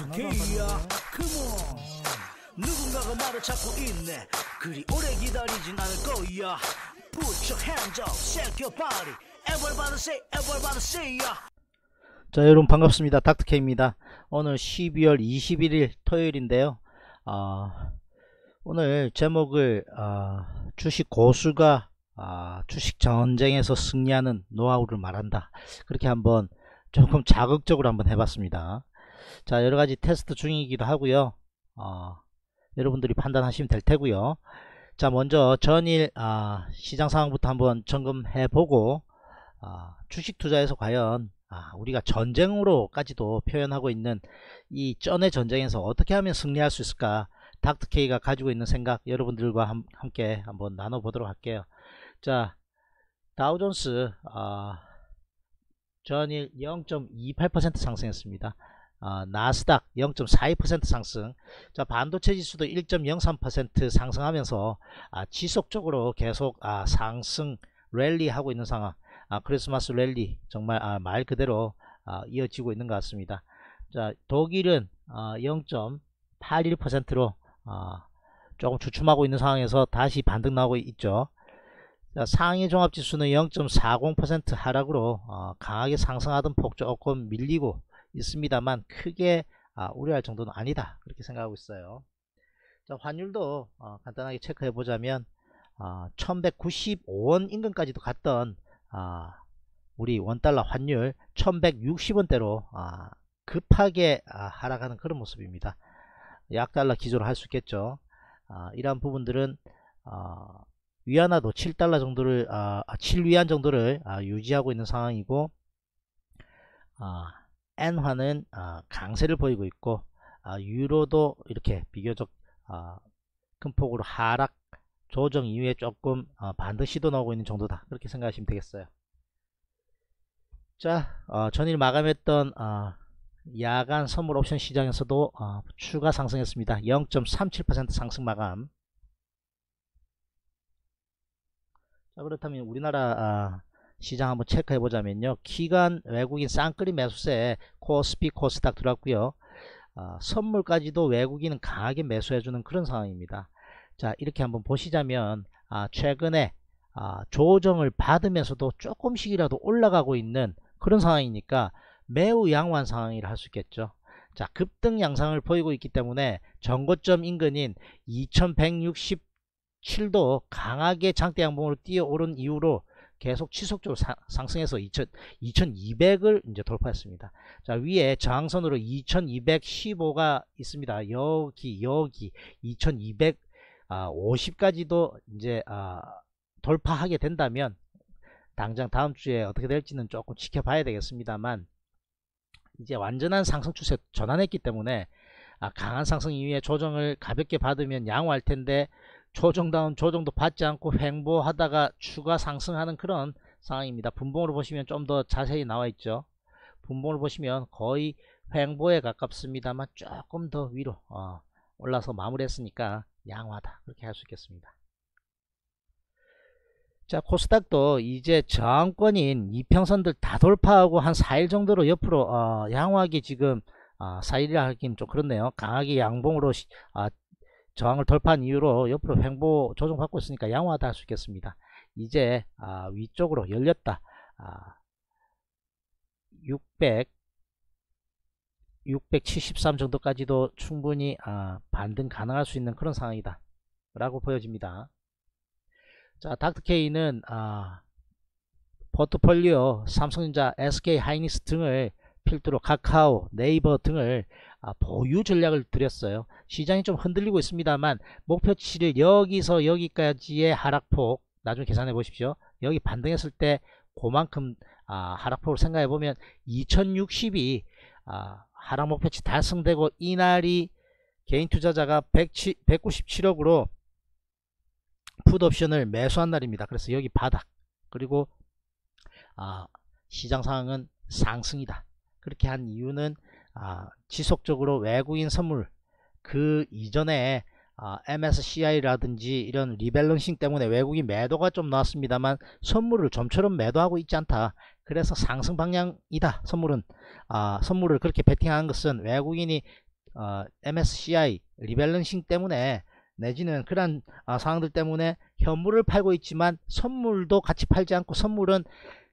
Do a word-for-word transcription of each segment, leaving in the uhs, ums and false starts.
닥터케이야 컴온. 누군가가 말을 찾고 있네. 그리 오래 기다리진 않을 거야. Put your hands up, shake your body. Everybody say, everybody say ya. 자, 여러분 반갑습니다. 닥터케이입니다. 오늘 십이월 이십일일 토요일인데요. 아, 오늘 제목을 아, 주식 고수가 아, 주식 전쟁에서 승리하는 노하우를 말한다. 그렇게 한번 조금 자극적으로 한번 해봤습니다. 자, 여러가지 테스트 중이기도 하고요. 어, 여러분들이 판단하시면 될 테고요. 자, 먼저 전일 아, 시장 상황부터 한번 점검해보고 아, 주식 투자에서 과연 아, 우리가 전쟁으로까지도 표현하고 있는 이 쩐의 전쟁에서 어떻게 하면 승리할 수 있을까, 닥터케이가 가지고 있는 생각 여러분들과 함, 함께 한번 나눠보도록 할게요. 자, 다우존스 아, 전일 영 점 이팔 퍼센트 상승했습니다. 아, 나스닥 영 점 사이 퍼센트 상승. 자, 반도체 지수도 일 점 영삼 퍼센트 상승하면서 아, 지속적으로 계속 아, 상승 랠리하고 있는 상황. 아, 크리스마스 랠리 정말 아, 말 그대로 아, 이어지고 있는 것 같습니다. 자, 독일은 아, 영 점 팔일 퍼센트로 아, 조금 주춤하고 있는 상황에서 다시 반등 나오고 있죠. 자, 상해 종합지수는 영 점 사공 퍼센트 하락으로 어, 강하게 상승하던 폭 조금 밀리고 있습니다만 크게 아, 우려할 정도는 아니다, 그렇게 생각하고 있어요. 자, 환율도 어, 간단하게 체크해 보자면 어, 천백구십오원 인근까지도 갔던 아, 우리 원달러 환율 천백육십원대로 아, 급하게 아, 하락하는 그런 모습입니다. 약달러 기조로 할 수 있겠죠. 아, 이러한 부분들은 어, 위안화도 칠달러 정도를 아, 칠위안 정도를 아, 유지하고 있는 상황이고, 아, 엔화는 아, 강세를 보이고 있고, 아, 유로도 이렇게 비교적 아, 큰 폭으로 하락 조정 이후에 조금 아, 반등 시도 나오고 있는 정도다, 그렇게 생각하시면 되겠어요. 자, 어, 전일 마감했던 아, 야간 선물 옵션 시장에서도 아, 추가 상승했습니다. 영 점 삼칠 퍼센트 상승 마감. 자, 그렇다면 우리나라 아, 시장 한번 체크해 보자면요, 기관 외국인 쌍끌이 매수세에 코스피 코스닥 들어왔고요. 아, 선물까지도 외국인은 강하게 매수해주는 그런 상황입니다. 자, 이렇게 한번 보시자면 아, 최근에 아, 조정을 받으면서도 조금씩이라도 올라가고 있는 그런 상황이니까 매우 양호한 상황이라 할 수 있겠죠. 자, 급등 양상을 보이고 있기 때문에 전고점 인근인 이천백육십 칠도 강하게 장대 양봉으로 뛰어오른 이후로 계속 지속적으로 사, 상승해서 이천, 이천이백을 이제 돌파했습니다. 자, 위에 저항선으로 이천이백십오가 있습니다. 여기 여기 이천이백오십까지도 이제 아, 돌파하게 된다면 당장 다음 주에 어떻게 될지는 조금 지켜봐야 되겠습니다만, 이제 완전한 상승 추세 전환했기 때문에 아, 강한 상승 이후에 조정을 가볍게 받으면 양호할 텐데, 조정다운 조정도 받지 않고 횡보하다가 추가 상승하는 그런 상황입니다. 분봉으로 보시면 좀 더 자세히 나와 있죠. 분봉을 보시면 거의 횡보에 가깝습니다만 조금 더 위로 어, 올라서 마무리했으니까 양호하다, 그렇게 할 수 있겠습니다. 자, 코스닥도 이제 저항권인 이평선들 다 돌파하고 한 사일 정도로 옆으로 어, 양호하게 지금 어, 사일이라 하긴 좀 그렇네요. 강하게 양봉으로 시, 어, 저항을 돌파한 이후로 옆으로 횡보 조정받고 있으니까 양호하다 할 수 있겠습니다. 이제 아, 위쪽으로 열렸다. 아, 육백, 육백칠십삼 정도까지도 충분히 아, 반등 가능할 수 있는 그런 상황이다 라고 보여집니다. 자, 닥터케이는 아, 포트폴리오 삼성전자, 에스케이하이닉스 등을 필두로 카카오, 네이버 등을 아, 보유 전략을 드렸어요. 시장이 좀 흔들리고 있습니다만 목표치를 여기서 여기까지의 하락폭 나중에 계산해 보십시오. 여기 반등했을 때 그만큼 아, 하락폭을 생각해 보면 이천육십이 아, 하락 목표치 달성되고 이날이 개인 투자자가 백구십칠억으로 풋옵션을 매수한 날입니다. 그래서 여기 바닥, 그리고 아, 시장 상황은 상승이다, 그렇게 한 이유는 아, 지속적으로 외국인 선물 그 이전에 아, 엠에스씨아이 라든지 이런 리밸런싱 때문에 외국인 매도가 좀 나왔습니다만 선물을 좀처럼 매도하고 있지 않다. 그래서 상승 방향이다. 선물은 아, 선물을 그렇게 베팅한 것은 외국인이 어, 엠에스씨아이 리밸런싱 때문에 내지는 그런 어, 상황들 때문에 현물을 팔고 있지만 선물도 같이 팔지 않고, 선물은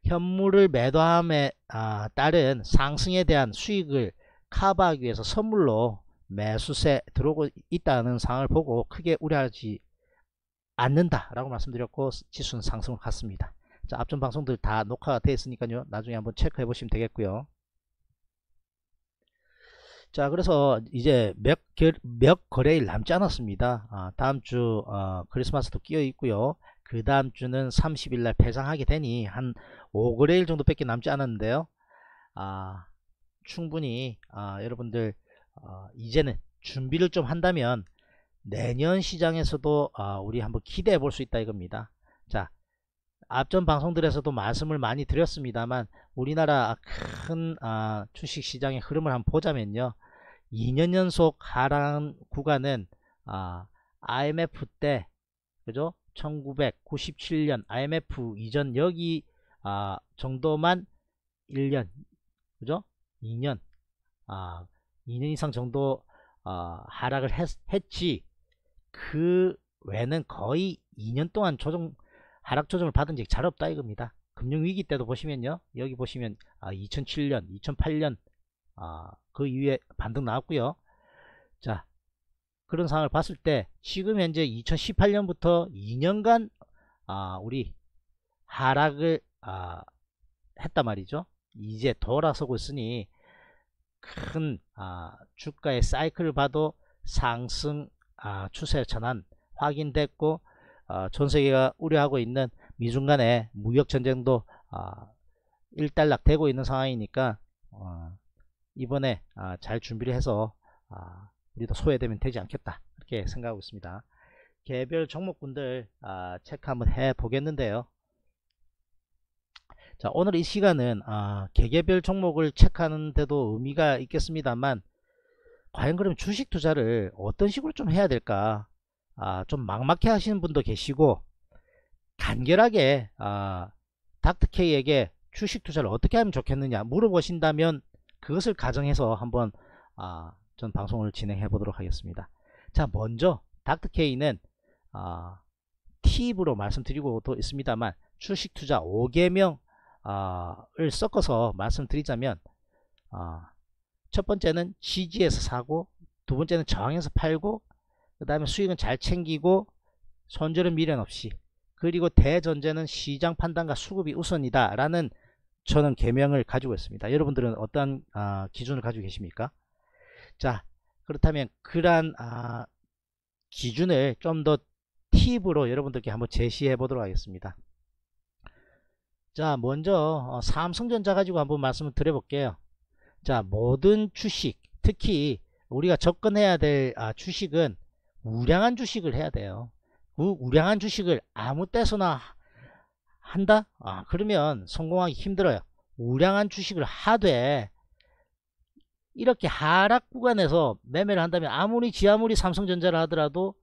현물을 매도함에 어, 따른 상승에 대한 수익을 커버하기 위해서 선물로 매수세 들어오고 있다는 상황을 보고 크게 우려하지 않는다라고 말씀드렸고, 지수는 상승을 갔습니다. 자, 앞전 방송들 다 녹화가 되어 있으니까요, 나중에 한번 체크해 보시면 되겠고요. 자, 그래서 이제 몇, 결, 몇 거래일 남지 않았습니다. 아, 다음주 어, 크리스마스도 끼어 있고요, 그 다음주는 삼십일날 배상하게 되니 한 오거래일 정도 밖에 남지 않았는데요, 아, 충분히 아, 여러분들 어, 이제는 준비를 좀 한다면 내년 시장에서도 어, 우리 한번 기대해 볼 수 있다 이겁니다. 자, 앞전 방송들에서도 말씀을 많이 드렸습니다만, 우리나라 큰 어, 주식시장의 흐름을 한번 보자면요, 이 년 연속 하락 구간은 어, 아이엠에프 때, 그죠? 천구백구십칠년 아이엠에프 이전 여기 어, 정도만 일 년, 그죠? 이 년, 어, 이 년 이상 정도 어, 하락을 했, 했지 그 외에는 거의 이 년 동안 조정, 하락 조정을 받은 적이 잘 없다 이겁니다. 금융위기 때도 보시면요, 여기 보시면 어, 이천칠년, 이천팔년 어, 그 이후에 반등 나왔고요. 자, 그런 상황을 봤을 때 지금 현재 이천십팔년부터 이 년간 어, 우리 하락을 어, 했단 말이죠. 이제 돌아서고 있으니 큰 아, 주가의 사이클을 봐도 상승 아, 추세 전환 확인됐고, 아, 전세계가 우려하고 있는 미중 간의 무역전쟁도 아, 일단락 되고 있는 상황이니까 어, 이번에 아, 잘 준비를 해서 아, 우리도 소외되면 되지 않겠다, 그렇게 생각하고 있습니다. 개별 종목군들 아, 체크 한번 해 보겠는데요. 자, 오늘 이 시간은 아, 개개별 종목을 체크하는데도 의미가 있겠습니다만, 과연 그럼 주식 투자를 어떤 식으로 좀 해야 될까, 아, 좀 막막해 하시는 분도 계시고, 간결하게 아, 닥터케이에게 주식 투자를 어떻게 하면 좋겠느냐 물어보신다면, 그것을 가정해서 한번 아, 전 방송을 진행해 보도록 하겠습니다. 자, 먼저 닥터케이는 아, 팁으로 말씀드리고도 있습니다만, 주식 투자 다섯 개명 어,을 섞어서 말씀드리자면, 어, 첫 번째는 지지에서 사고, 두 번째는 저항에서 팔고, 그 다음에 수익은 잘 챙기고 손절은 미련 없이, 그리고 대전제는 시장 판단과 수급이 우선이다 라는 저는 개명을 가지고 있습니다. 여러분들은 어떤 어, 기준을 가지고 계십니까? 자, 그렇다면 그러한 어, 기준을 좀 더 팁으로 여러분들께 한번 제시해 보도록 하겠습니다. 자, 먼저 삼성전자 가지고 한번 말씀을 드려볼게요. 자, 모든 주식, 특히 우리가 접근해야 될 아, 주식은 우량한 주식을 해야 돼요. 그 우량한 주식을 아무 때서나 한다? 아, 그러면 성공하기 힘들어요. 우량한 주식을 하되 이렇게 하락 구간에서 매매를 한다면 아무리 지아무리 삼성전자를 하더라도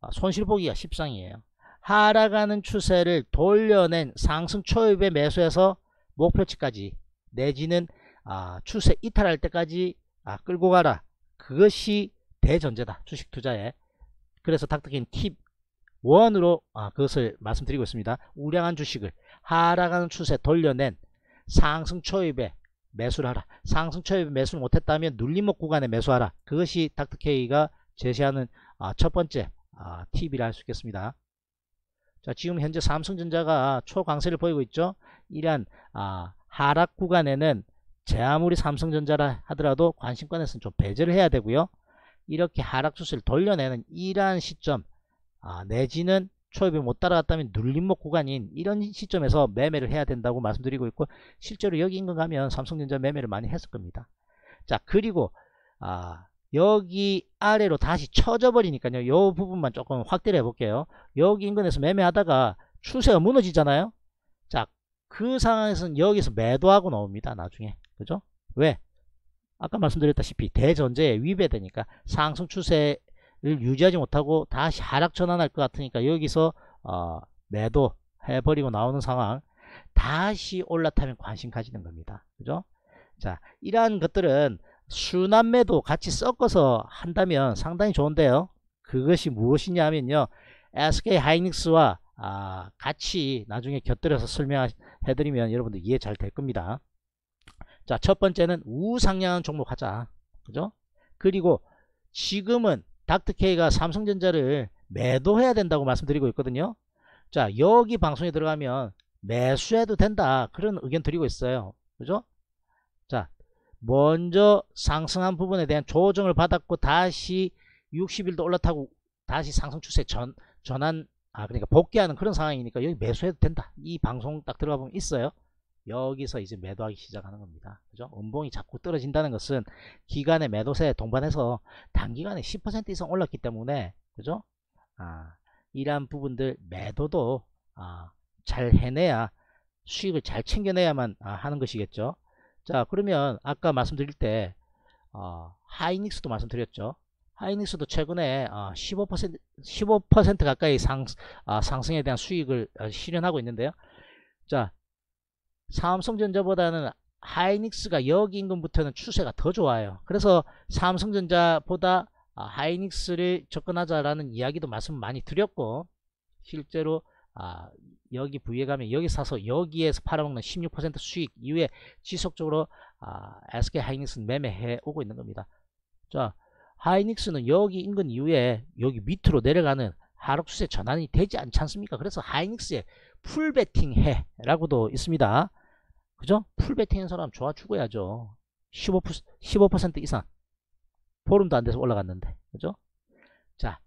아, 손실보기가 십상이에요. 하락하는 추세를 돌려낸 상승 초입의 매수에서 목표치까지, 내지는 아, 추세 이탈할 때까지 아, 끌고 가라. 그것이 대전제다, 주식 투자에. 그래서 닥터케이 팁 일으로 아, 그것을 말씀드리고 있습니다. 우량한 주식을 하락하는 추세 돌려낸 상승 초입의 매수를 하라. 상승 초입에 매수를 못했다면 눌림목 구간에 매수하라. 그것이 닥터케이가 제시하는 아, 첫 번째 아, 팁이라 할 수 있겠습니다. 자, 지금 현재 삼성전자가 초강세를 보이고 있죠. 이러한 아, 하락 구간에는 제 아무리 삼성전자라 하더라도 관심권에서는 좀 배제를 해야 되고요. 이렇게 하락 추세를 돌려내는 이러한 시점, 아, 내지는 초입에 못 따라갔다면 눌림목 구간인 이런 시점에서 매매를 해야 된다고 말씀드리고 있고, 실제로 여기 인근 가면 삼성전자 매매를 많이 했을 겁니다. 자, 그리고 아, 여기 아래로 다시 쳐져 버리니까요, 요 부분만 조금 확대를 해볼게요. 여기 인근에서 매매하다가 추세가 무너지잖아요. 자, 그 상황에서는 여기서 매도하고 나옵니다, 나중에. 그죠? 왜? 아까 말씀드렸다시피 대전제에 위배되니까 상승 추세를 유지하지 못하고 다시 하락 전환할 것 같으니까 여기서 어, 매도해버리고 나오는 상황, 다시 올라타면 관심 가지는 겁니다. 그죠? 자, 이러한 것들은 순환매도 같이 섞어서 한다면 상당히 좋은데요. 그것이 무엇이냐 하면요, 에스케이하이닉스와 아, 같이 나중에 곁들여서 설명해드리면 여러분들 이해 잘 될 겁니다. 자, 첫 번째는 우상향한 종목 하자, 그죠? 그리고 지금은 닥터케이가 삼성전자를 매도해야 된다고 말씀드리고 있거든요. 자, 여기 방송에 들어가면 매수해도 된다, 그런 의견 드리고 있어요, 그죠? 자, 먼저 상승한 부분에 대한 조정을 받았고 다시 육십 일도 올라타고 다시 상승 추세 전, 전환, 아, 그러니까 복귀하는 그런 상황이니까 여기 매수해도 된다, 이 방송 딱 들어가 보면 있어요. 여기서 이제 매도하기 시작하는 겁니다, 그죠? 음봉이 자꾸 떨어진다는 것은 기간의 매도세에 동반해서 단기간에 십 퍼센트 이상 올랐기 때문에, 그죠? 아, 이러한 부분들 매도도 아, 잘 해내야, 수익을 잘 챙겨내야만 아, 하는 것이겠죠. 자, 그러면 아까 말씀드릴 때 어, 하이닉스도 말씀드렸죠. 하이닉스도 최근에 어, 십오 퍼센트, 십오 퍼센트 가까이 상, 아, 상승에 대한 수익을 아, 실현하고 있는데요. 자, 삼성전자보다는 하이닉스가 여기 인근부터는 추세가 더 좋아요. 그래서 삼성전자보다 아, 하이닉스를 접근하자라는 이야기도 말씀 많이 드렸고, 실제로 아, 여기 부위에 가면 여기 사서 여기에서 팔아먹는 십육 퍼센트 수익 이후에 지속적으로 아, 에스케이하이닉스는 매매해 오고 있는 겁니다. 자, 하이닉스는 여기 인근 이후에 여기 밑으로 내려가는 하락 추세 전환이 되지 않지 않습니까? 그래서 하이닉스에 풀베팅해 라고도 있습니다, 그죠? 풀베팅한 사람 좋아 죽어야죠. 십오 퍼센트, 십오 퍼센트 이상 보름도 안 돼서 올라갔는데, 그죠? 자,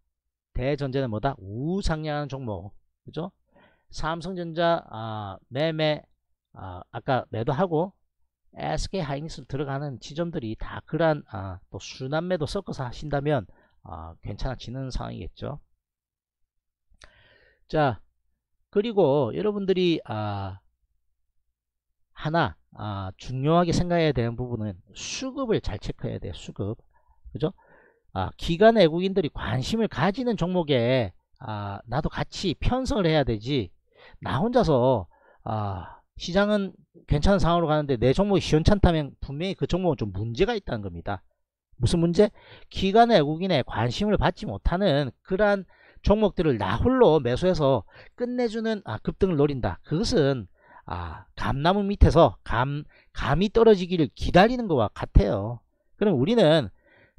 대전제는 뭐다? 우상향하는 종목, 그죠? 삼성전자 아, 매매 아, 아까 매도하고 에스케이하이닉스 들어가는 지점들이 다 그러한 아, 또 순환매도 섞어서 하신다면 아, 괜찮아지는 상황이겠죠. 자, 그리고 여러분들이 아, 하나 아, 중요하게 생각해야 되는 부분은 수급을 잘 체크해야 돼요. 수급, 그죠? 아, 기관 외국인들이 관심을 가지는 종목에 아, 나도 같이 편성을 해야 되지, 나 혼자서 아, 시장은 괜찮은 상황으로 가는데 내 종목이 시원찮다면 분명히 그 종목은 좀 문제가 있다는 겁니다. 무슨 문제? 기관 외국인의 관심을 받지 못하는 그러한 종목들을 나 홀로 매수해서 끝내주는 아, 급등을 노린다. 그것은 아, 감나무 밑에서 감, 감이 떨어지기를 기다리는 것과 같아요. 그럼 우리는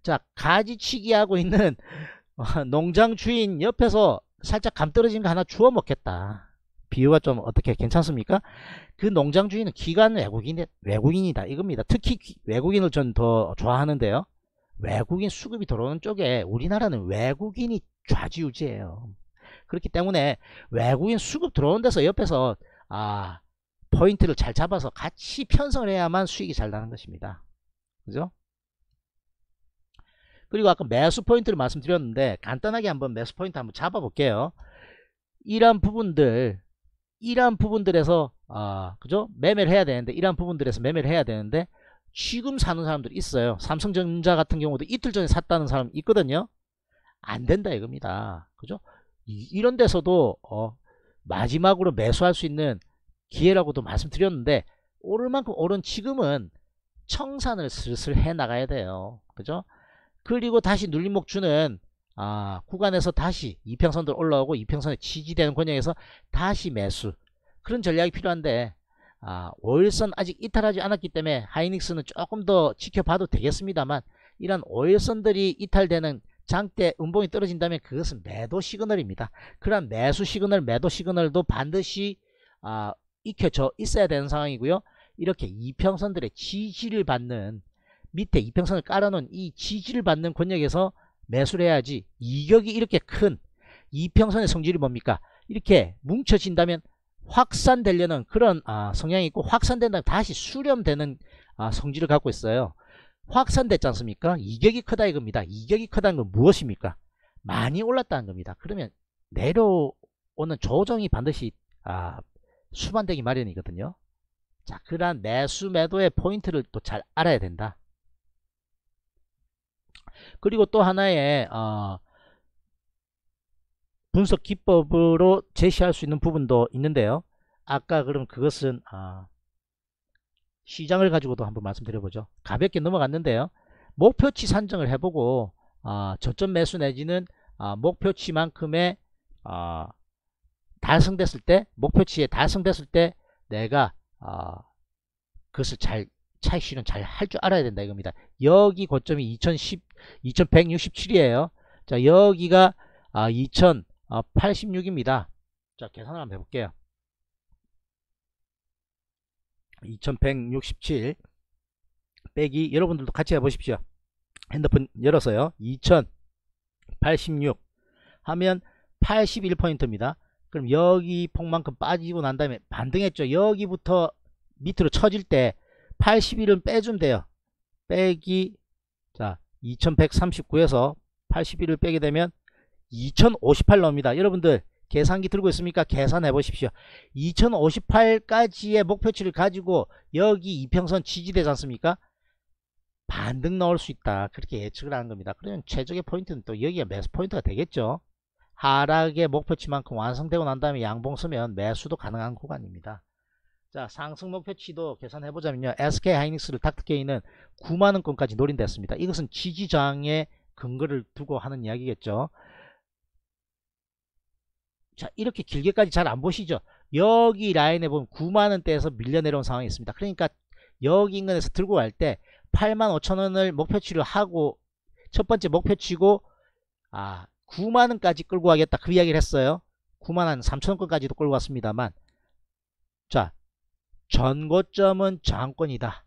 자, 가지치기 하고 있는 농장 주인 옆에서 살짝 감 떨어진 거 하나 주워 먹겠다. 비유가 좀 어떻게 괜찮습니까? 그 농장 주인은 기관 외국인, 외국인이다, 이겁니다. 특히 기, 외국인을 전 더 좋아하는데요. 외국인 수급이 들어오는 쪽에 우리나라는 외국인이 좌지우지해요. 그렇기 때문에 외국인 수급 들어오는 데서 옆에서 아, 포인트를 잘 잡아서 같이 편성을 해야만 수익이 잘 나는 것입니다, 그죠? 그리고 아까 매수 포인트를 말씀드렸는데 간단하게 한번 매수 포인트 한번 잡아볼게요. 이러한 부분들, 이러한 부분들에서 아, 그죠? 매매를 해야 되는데, 이러한 부분들에서 매매를 해야 되는데 지금 사는 사람들이 있어요. 삼성전자 같은 경우도 이틀 전에 샀다는 사람 있거든요. 안 된다, 이겁니다, 그죠? 이, 이런 데서도 어, 마지막으로 매수할 수 있는 기회라고도 말씀드렸는데 오를 만큼 오른 지금은 청산을 슬슬 해 나가야 돼요, 그죠? 그리고 다시 눌림목 주는 아, 구간에서 다시 이평선들 올라오고 이평선에 지지되는 권역에서 다시 매수, 그런 전략이 필요한데 아, 오일선 아직 이탈하지 않았기 때문에 하이닉스는 조금 더 지켜봐도 되겠습니다만, 이런 오일선들이 이탈되는 장대 음봉이 떨어진다면 그것은 매도 시그널입니다. 그런 매수 시그널, 매도 시그널도 반드시 아, 익혀져 있어야 되는 상황이고요. 이렇게 이평선들의 지지를 받는, 밑에 이평선을 깔아놓은 이 지지를 받는 권역에서 매수를 해야지, 이격이 이렇게 큰 이평선의 성질이 뭡니까? 이렇게 뭉쳐진다면 확산되려는 그런 아, 성향이 있고, 확산된다면 다시 수렴되는 아, 성질을 갖고 있어요. 확산됐지 않습니까? 이격이 크다, 이겁니다. 이격이 크다는 건 무엇입니까? 많이 올랐다는 겁니다. 그러면 내려오는 조정이 반드시 아, 수반되기 마련이거든요. 자, 그러한 매수 매도의 포인트를 또 잘 알아야 된다. 그리고 또 하나의 어, 분석 기법으로 제시할 수 있는 부분도 있는데요. 아까 그럼 그것은 어, 시장을 가지고도 한번 말씀드려보죠. 가볍게 넘어갔는데요. 목표치 산정을 해보고 아, 저점 매수 내지는 아, 목표치만큼의 아, 달성됐을 때, 목표치에 달성됐을 때 내가 아, 그것을 잘 차익 실현 잘 할 줄 알아야 된다 이겁니다. 여기 고점이 이천백육십칠이에요. 자, 여기가 아, 이천팔십육입니다. 자, 계산을 한번 해볼게요. 이천백육십칠 빼기, 여러분들도 같이 해보십시오. 핸드폰 열어서요. 이천팔십육 하면 팔십일 포인트입니다. 그럼 여기 폭만큼 빠지고 난 다음에 반등했죠. 여기부터 밑으로 쳐질 때 팔십일은 빼주면 돼요. 빼기, 자, 이천백삼십구에서 팔십일을 빼게 되면 이천오십팔 나옵니다. 여러분들 계산기 들고 있습니까? 계산해 보십시오. 이천오십팔까지의 목표치를 가지고 여기 이평선 지지되지 않습니까? 반등 나올 수 있다, 그렇게 예측을 하는 겁니다. 그러면 최적의 포인트는 또 여기가 매수 포인트가 되겠죠. 하락의 목표치만큼 완성되고 난 다음에 양봉 서면 매수도 가능한 구간입니다. 자, 상승 목표치도 계산해 보자면요, 에스케이하이닉스를 닥터케이는 구만 원권까지 노린댔습니다. 이것은 지지 저항의 근거를 두고 하는 이야기겠죠. 자, 이렇게 길게까지 잘 안 보시죠. 여기 라인에 보면 구만 원대에서 밀려내려온 상황이 있습니다. 그러니까 여기 인근에서 들고 갈 때 팔만 오천 원을 목표치를 하고, 첫 번째 목표치고 아 구만 원까지 끌고 가겠다, 그 이야기를 했어요. 구만 원 삼천 원권까지도 끌고 갔습니다만, 자, 전고점은 저항권이다.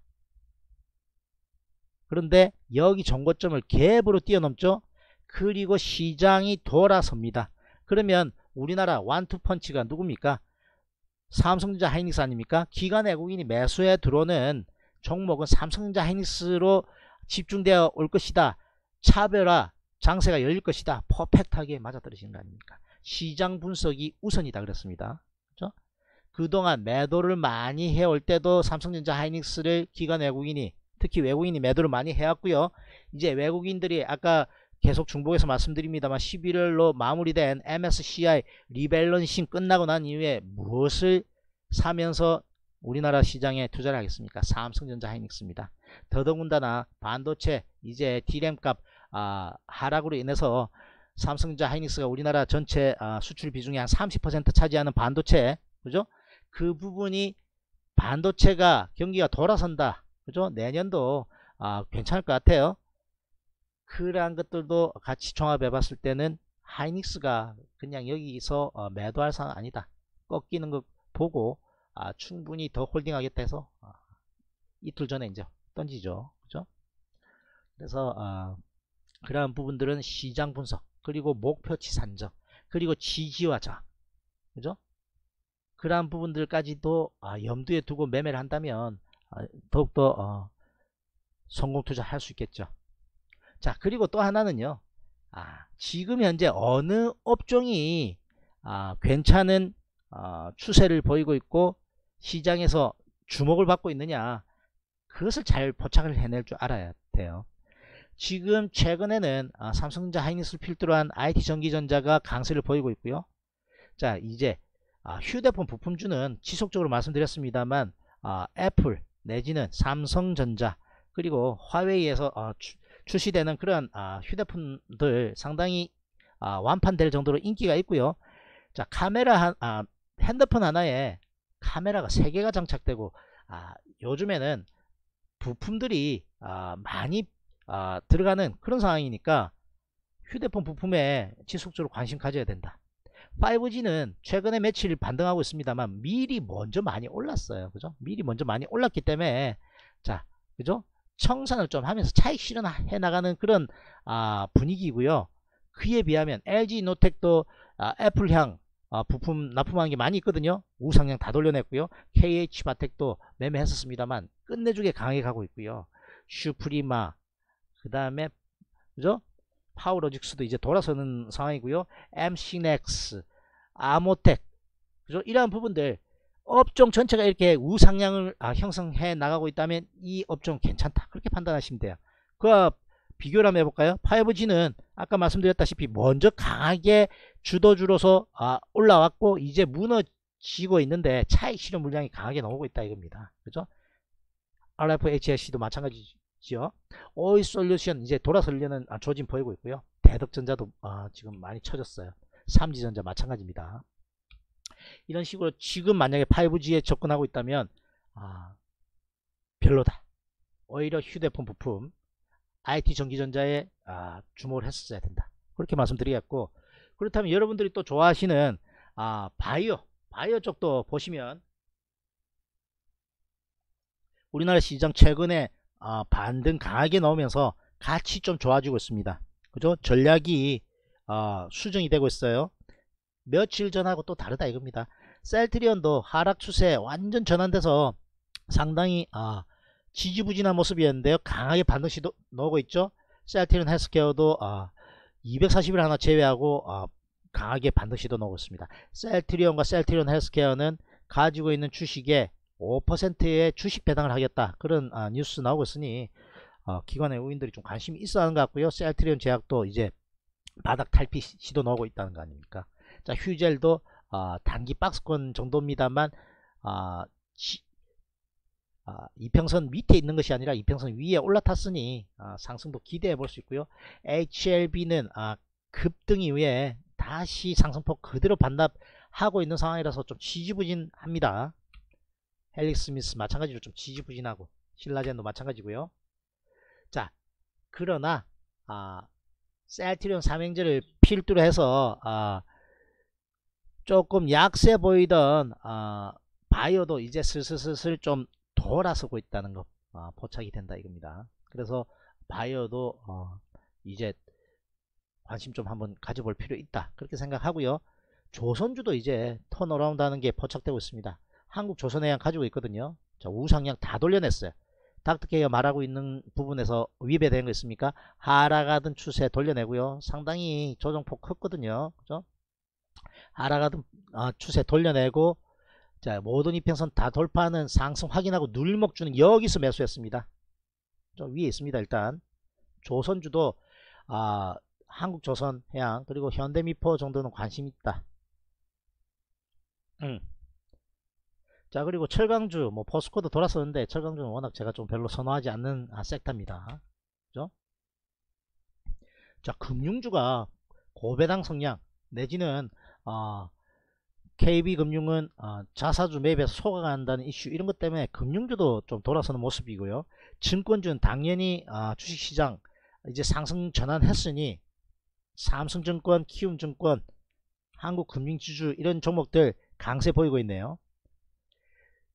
그런데 여기 전고점을 갭으로 뛰어넘죠. 그리고 시장이 돌아섭니다. 그러면 우리나라 원투펀치가 누굽니까? 삼성전자, 하이닉스 아닙니까? 기관 외국인이 매수에 들어오는 종목은 삼성전자, 하이닉스로 집중되어 올 것이다. 차별화 장세가 열릴 것이다. 퍼펙트하게 맞아떨어지는 거 아닙니까? 시장 분석이 우선이다 그랬습니다. 그렇죠? 그동안 매도를 많이 해올 때도 삼성전자, 하이닉스를 기관 외국인이, 특히 외국인이 매도를 많이 해왔고요. 이제 외국인들이 아까 계속 중복해서 말씀드립니다만 십일월로 마무리된 엠에스씨아이 리밸런싱 끝나고 난 이후에 무엇을 사면서 우리나라 시장에 투자를 하겠습니까? 삼성전자, 하이닉스입니다. 더더군다나 반도체 이제 디램값 아, 하락으로 인해서 삼성전자, 하이닉스가 우리나라 전체 아, 수출 비중의 한 삼십 퍼센트 차지하는 반도체, 그죠? 그 부분이, 반도체가 경기가 돌아선다, 그죠? 내년도 아, 괜찮을 것 같아요. 그러한 것들도 같이 종합해 봤을 때는 하이닉스가 그냥 여기서 매도할 상황 아니다, 꺾이는 거 보고 아, 충분히 더 홀딩하겠다 해서 아, 이틀 전에 이제 던지죠. 그죠? 그래서 아, 그러한 부분들은 시장 분석, 그리고 목표치 산정, 그리고 지지와 저항, 그죠? 그러한 부분들까지도 아, 염두에 두고 매매를 한다면 아, 더욱더 어, 성공 투자할 수 있겠죠. 자, 그리고 또 하나는요, 아, 지금 현재 어느 업종이 아, 괜찮은 아, 추세를 보이고 있고 시장에서 주목을 받고 있느냐, 그것을 잘 포착을 해낼 줄 알아야 돼요. 지금 최근에는 아, 삼성전자, 하이닉스를 필두로 한 아이티 전기전자가 강세를 보이고 있고요. 자, 이제 아, 휴대폰 부품주는 지속적으로 말씀드렸습니다만 아, 애플 내지는 삼성전자, 그리고 화웨이에서 아, 주, 출시되는 그런 아, 휴대폰들 상당히 아, 완판될 정도로 인기가 있고요. 자, 카메라 한, 아, 핸드폰 하나에 카메라가 세 개가 장착되고, 아, 요즘에는 부품들이 아, 많이 아, 들어가는 그런 상황이니까 휴대폰 부품에 지속적으로 관심 가져야 된다. 파이브지는 최근에 며칠 반등하고 있습니다만 미리 먼저 많이 올랐어요. 그죠? 미리 먼저 많이 올랐기 때문에, 자, 그죠? 청산을 좀 하면서 차익 실현해 나가는 그런 아, 분위기이고요. 그에 비하면 엘지이노텍도 아, 애플향 아, 부품 납품한 게 많이 있거든요. 우상향 다 돌려냈고요. 케이에이치바텍도 매매했었습니다만 끝내주게 강하게 가고 있고요. 슈프리마, 그 다음에 그죠? 파워로직스도 이제 돌아서는 상황이고요. 엠씨넥스, 아모텍, 그죠? 이러한 부분들, 업종 전체가 이렇게 우상향을 아, 형성해 나가고 있다면 이 업종 괜찮다, 그렇게 판단하시면 돼요. 그와 비교를 한번 해볼까요? 파이브지는 아까 말씀드렸다시피 먼저 강하게 주도주로서 아, 올라왔고 이제 무너지고 있는데 차익 실현 물량이 강하게 나오고 있다 이겁니다. 그죠? 알에프에이치아이씨도 마찬가지죠. 있죠. 오이솔루션 이제 돌아서려는 아, 조짐 보이고 있고요. 대덕전자도 아, 지금 많이 쳐졌어요. 삼지전자 마찬가지입니다. 이런 식으로 지금 만약에 파이브지에 접근하고 있다면 아, 별로다. 오히려 휴대폰 부품 아이티 전기전자에 아, 주목을 했었어야 된다. 그렇게 말씀드리겠고, 그렇다면 여러분들이 또 좋아하시는 아, 바이오 바이오 쪽도 보시면 우리나라 시장 최근에 아, 반등 강하게 나오면서 같이 좀 좋아지고 있습니다. 그죠? 전략이 아, 수정이 되고 있어요. 며칠 전하고 또 다르다 이겁니다. 셀트리온도 하락 추세 완전 전환돼서 상당히 아, 지지부진한 모습이었는데요. 강하게 반등 시도 나오고 있죠. 셀트리온 헬스케어도 아, 이백사십일 하나 제외하고 아, 강하게 반등 시도 나오고 있습니다. 셀트리온과 셀트리온 헬스케어는 가지고 있는 주식에 오 퍼센트의 주식 배당을 하겠다. 그런 아, 뉴스 나오고 있으니 어, 기관의 우인들이 좀 관심이 있어 하는 것 같고요. 셀트리온 제약도 이제 바닥 탈피 시도 나오고 있다는 거 아닙니까? 자, 휴젤도 어, 단기 박스권 정도입니다만 어, 시, 어, 이평선 밑에 있는 것이 아니라 이평선 위에 올라탔으니 어, 상승도 기대해 볼 수 있고요. 에이치엘비는 어, 급등 이후에 다시 상승폭 그대로 반납하고 있는 상황이라서 좀 지지부진합니다. 헬릭스미스 마찬가지로 좀 지지부진하고 신라젠도 마찬가지고요. 자, 그러나 아, 셀트리온 삼행제를 필두로 해서 아, 조금 약세 보이던 아, 바이오도 이제 슬슬슬슬 좀 돌아서고 있다는 것 아, 포착이 된다 이겁니다. 그래서 바이오도 어, 이제 관심 좀 한번 가져볼 필요 있다 그렇게 생각하고요. 조선주도 이제 턴어라운드 하는 게 포착되고 있습니다. 한국조선해양 가지고 있거든요. 자, 우상향 다 돌려냈어요. 닥터케이가 말하고 있는 부분에서 위배된 거 있습니까? 하락하던 추세 돌려내고요. 상당히 조정폭 컸거든요. 그죠? 하락하던 아, 추세 돌려내고, 자, 모든 이평선 다 돌파하는 상승 확인하고 눌목 주는 여기서 매수했습니다. 좀 위에 있습니다. 일단 조선주도 아, 한국조선해양 그리고 현대미포 정도는 관심 있다. 음. 자, 그리고 철강주 뭐 포스코도 돌아섰는데 철강주는 워낙 제가 좀 별로 선호하지 않는 아, 섹터입니다. 그죠? 자, 금융주가 고배당 성향 내지는 어, 케이비금융은 어, 자사주 매입에서 속아간다는 이슈 이런 것 때문에 금융주도 좀 돌아서는 모습이고요. 증권주는 당연히 어, 주식시장 이제 상승 전환했으니 삼성증권, 키움증권, 한국금융지주 이런 종목들 강세 보이고 있네요.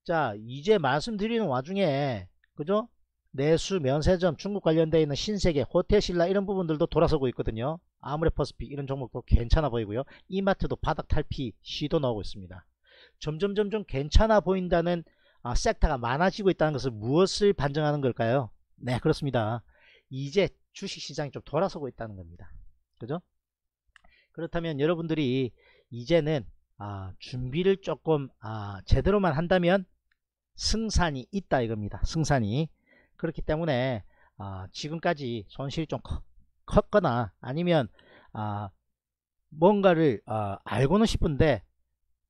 자, 이제 말씀드리는 와중에 그죠? 내수, 면세점, 중국 관련되어 있는 신세계, 호텔신라 이런 부분들도 돌아서고 있거든요. 아모레퍼시픽 이런 종목도 괜찮아 보이고요. 이마트도 바닥 탈피 시도 나오고 있습니다. 점점 점점 괜찮아 보인다는 아, 섹터가 많아지고 있다는 것을 무엇을 반증하는 걸까요? 네, 그렇습니다. 이제 주식시장이 좀 돌아서고 있다는 겁니다. 그죠? 그렇다면 여러분들이 이제는 아, 준비를 조금 아, 제대로만 한다면 승산이 있다 이겁니다. 승산이. 그렇기 때문에 아, 지금까지 손실이 좀 커, 컸거나 아니면 아, 뭔가를 아, 알고는 싶은데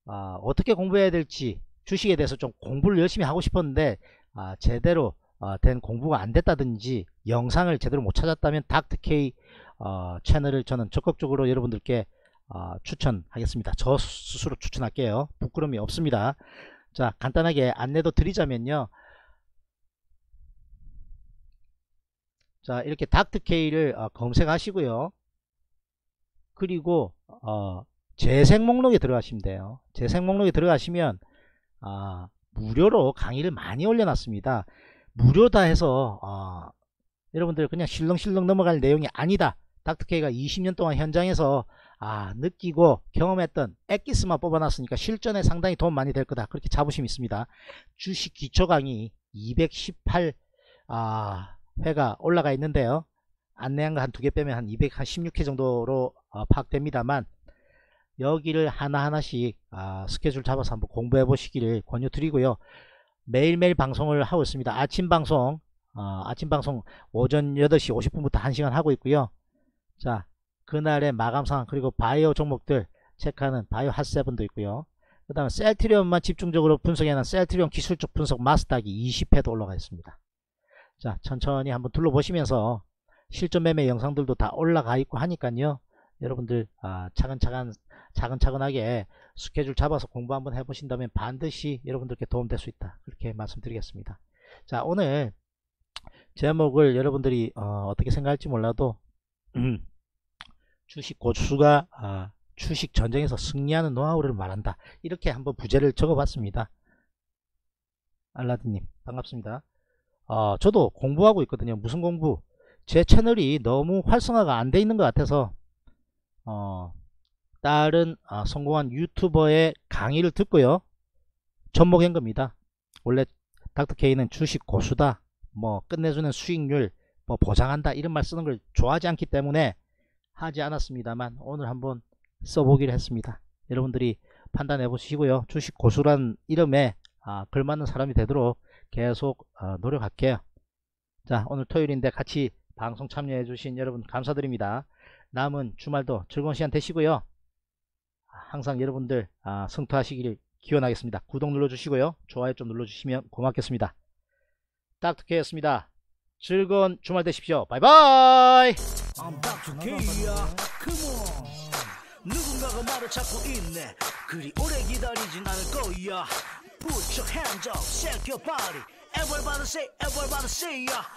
아, 어떻게 공부해야 될지 주식에 대해서 좀 공부를 열심히 하고 싶었는데 아, 제대로 아, 된 공부가 안 됐다든지 영상을 제대로 못 찾았다면 닥터케이 어, 채널을 저는 적극적으로 여러분들께 어, 추천하겠습니다. 저 스스로 추천할게요. 부끄러움이 없습니다. 자, 간단하게 안내도 드리자면요. 자, 이렇게 닥터케이를 어, 검색하시고요. 그리고 어, 재생 목록에 들어가시면 돼요. 재생 목록에 들어가시면 어, 무료로 강의를 많이 올려놨습니다. 무료다 해서 어, 여러분들 그냥 실렁실렁 넘어갈 내용이 아니다. 닥터케이가 이십 년 동안 현장에서 아, 느끼고 경험했던 액기스만 뽑아놨으니까 실전에 상당히 도움 많이 될 거다. 그렇게 자부심이 있습니다. 주식 기초 강의 이백십팔 아, 회가 올라가 있는데요. 안내한 거 한 두 개 빼면 한 이백십육 회 정도로 어, 파악됩니다만 여기를 하나하나씩 아, 스케줄 잡아서 한번 공부해 보시기를 권유 드리고요. 매일매일 방송을 하고 있습니다. 아침 방송, 어, 아침 방송 오전 여덟 시 오십 분부터 한 시간 하고 있고요. 자, 그날의 마감상황 그리고 바이오 종목들 체크하는 바이오 핫세븐도 있고요. 그 다음에 셀트리온만 집중적으로 분석해놓은 셀트리온 기술적 분석 마스닥이 이십 회도 올라가 있습니다. 자, 천천히 한번 둘러보시면서 실전 매매 영상들도 다 올라가 있고 하니까요, 여러분들 아, 차근차근 차근차근하게 스케줄 잡아서 공부 한번 해보신다면 반드시 여러분들께 도움될 수 있다, 그렇게 말씀드리겠습니다. 자, 오늘 제목을 여러분들이 어, 어떻게 생각할지 몰라도 음, 주식 고수가 아, 주식 전쟁에서 승리하는 노하우를 말한다, 이렇게 한번 부제를 적어봤습니다. 알라딘님 반갑습니다. 어, 저도 공부하고 있거든요. 무슨 공부? 제 채널이 너무 활성화가 안 돼 있는 것 같아서 어, 다른 아, 성공한 유튜버의 강의를 듣고요, 접목한 겁니다. 원래 닥터케이는 주식 고수다, 뭐 끝내주는 수익률 뭐 보장한다, 이런 말 쓰는 걸 좋아하지 않기 때문에 하지 않았습니다만 오늘 한번 써보기로 했습니다. 여러분들이 판단해 보시고요, 주식 고수란 이름에 아, 걸맞는 사람이 되도록 계속 어, 노력할게요. 자, 오늘 토요일인데 같이 방송 참여해 주신 여러분 감사드립니다. 남은 주말도 즐거운 시간 되시고요, 항상 여러분들 아, 성투하시길 기원하겠습니다. 구독 눌러주시고요, 좋아요 좀 눌러주시면 고맙겠습니다. 닥터케이였습니다. 즐거운 주말 되십시오. 바이바이. 누군가가 말을 찾고 있네. 그리 오래 기다리진 않을 거야. Put your hands up, shake your body. Everybody say, everybody say, yeah.